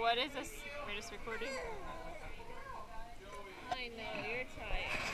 What is this? We're just recording. I know, you're tired.